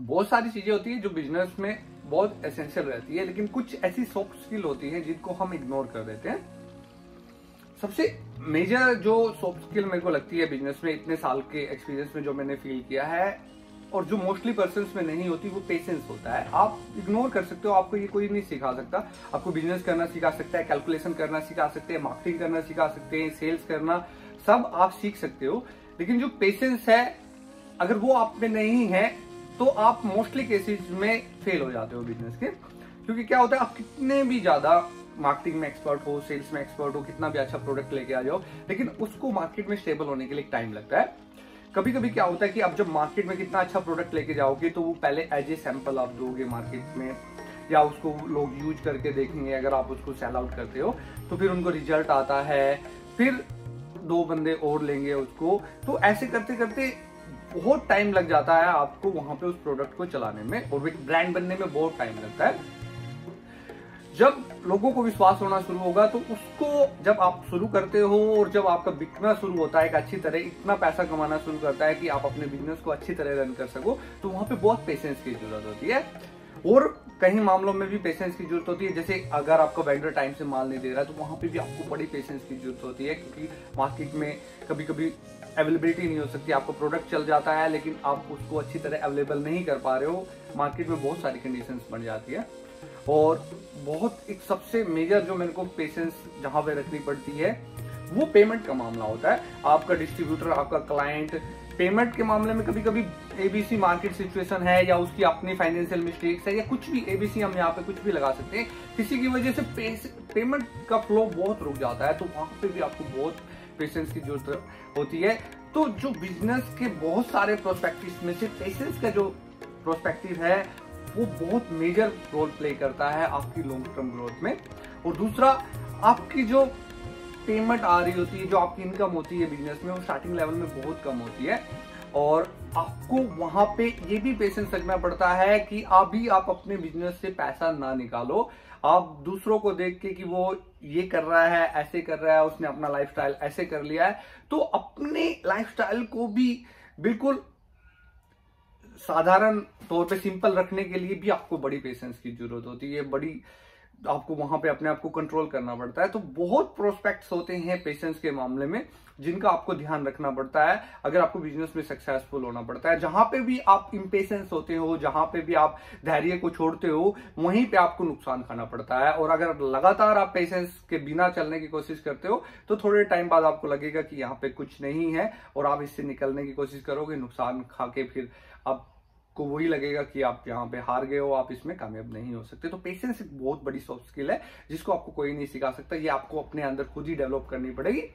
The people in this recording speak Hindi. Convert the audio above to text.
बहुत सारी चीजें होती है जो बिजनेस में बहुत एसेंशियल रहती है, लेकिन कुछ ऐसी सॉफ्ट स्किल होती है जिनको हम इग्नोर कर देते हैं। सबसे मेजर जो सॉफ्ट स्किल मेरे को लगती है बिजनेस में इतने साल के एक्सपीरियंस में जो मैंने फील किया है और जो मोस्टली पर्सन्स में नहीं होती, वो पेशेंस होता है। आप इग्नोर कर सकते हो, आपको ये कोई नहीं सिखा सकता। आपको बिजनेस करना सिखा सकता है, कैलकुलेशन करना सिखा सकते हैं, मार्केटिंग करना सिखा सकते हैं, सेल्स करना, सब आप सीख सकते हो। लेकिन जो पेशेंस है, अगर वो आप में नहीं है तो आप मोस्टली केसेस में फेल हो जाते हो बिजनेस के। क्योंकि क्या होता है, आप कितने भी ज्यादा मार्केटिंग में एक्सपर्ट हो, सेल्स में एक्सपर्ट हो, कितना भी अच्छा प्रोडक्ट लेके आ जाओ, लेकिन उसको मार्केट में स्टेबल होने के लिए टाइम लगता है। कभी कभी क्या होता है कि आप जब मार्केट में कितना अच्छा प्रोडक्ट लेके जाओगे तो वो पहले एज ए सैंपल आप दोगे मार्केट में, या उसको लोग यूज करके देखेंगे। अगर आप उसको सेल आउट करते हो तो फिर उनको रिजल्ट आता है, फिर दो बंदे और लेंगे उसको। तो ऐसे करते करते बहुत टाइम लग जाता है आपको वहां पे उस प्रोडक्ट को चलाने में, और ब्रांड बनने में बहुत टाइम लगता है। जब लोगों को विश्वास होना शुरू होगा तो उसको जब आप शुरू करते हो और जब आपका बिकना शुरू होता है एक अच्छी तरह, इतना पैसा कमाना शुरू करता है कि आप अपने बिजनेस को अच्छी तरह रन कर सको, तो वहां पे बहुत पेशेंस की जरूरत होती है। और कई मामलों में भी पेशेंस की जरूरत होती है, जैसे अगर आपका वेंडर टाइम से माल नहीं दे रहा है तो वहां पे भी आपको बड़ी पेशेंस की जरूरत होती है, क्योंकि मार्केट में कभी कभी अवेलेबिलिटी नहीं हो सकती। आपका प्रोडक्ट चल जाता है लेकिन आप उसको अच्छी तरह अवेलेबल नहीं कर पा रहे हो, मार्केट में बहुत सारी कंडीशंस बन जाती है। और बहुत एक सबसे मेजर जो मेरे को पेशेंस जहां पे रखनी पड़ती है वो पेमेंट का मामला होता है। आपका डिस्ट्रीब्यूटर, आपका क्लाइंट, पेमेंट के मामले में कभी कभी एबीसी मार्केट सिचुएशन है या उसकी अपनी फाइनेंशियल मिस्टेक्स है या कुछ भी, एबीसी हम यहाँ पे कुछ भी लगा सकते हैं, किसी की वजह से पेमेंट का फ्लो बहुत रुक जाता है। तो वहां पे भी आपको बहुत पेशेंस की जरूरत होती है। तो जो बिजनेस के बहुत सारे प्रोस्पेक्टिव्स में से पेशेंस का जो प्रोस्पेक्टिव है वो बहुत मेजर रोल प्ले करता है आपकी लॉन्ग टर्म ग्रोथ में। और दूसरा, आपकी जो पेमेंट आ रही होती है, जो आपकी इनकम होती है बिजनेस में, वो स्टार्टिंग लेवल में बहुत कम होती है, और आपको वहां पे ये भी पेशेंस रखना पड़ता है कि अभी आप अपने बिजनेस से पैसा ना निकालो। आप दूसरों को देख के कि वो ये कर रहा है, ऐसे कर रहा है, उसने अपना लाइफस्टाइल ऐसे कर लिया है, तो अपने लाइफस्टाइल को भी बिल्कुल साधारण तौर पे सिंपल रखने के लिए भी आपको बड़ी पेशेंस की जरूरत होती है। बड़ी आपको वहां पे अपने आप को कंट्रोल करना पड़ता है। तो बहुत प्रोस्पेक्ट्स होते हैं पेशेंस के मामले में जिनका आपको ध्यान रखना पड़ता है अगर आपको बिजनेस में सक्सेसफुल होना पड़ता है। जहां पे भी आप इंपेशेंस होते हो, जहां पे भी आप धैर्य को छोड़ते हो, वहीं पे आपको नुकसान खाना पड़ता है। और अगर लगातार आप पेशेंस के बिना चलने की कोशिश करते हो तो थोड़े टाइम बाद आपको लगेगा कि यहाँ पे कुछ नहीं है, और आप इससे निकलने की कोशिश करोगे, नुकसान खा के फिर आप को वही लगेगा कि आप यहाँ पे हार गए हो, आप इसमें कामयाब नहीं हो सकते। तो पेशेंस एक बहुत बड़ी सॉफ्ट स्किल है जिसको आपको कोई नहीं सिखा सकता, ये आपको अपने अंदर खुद ही डेवलप करनी पड़ेगी।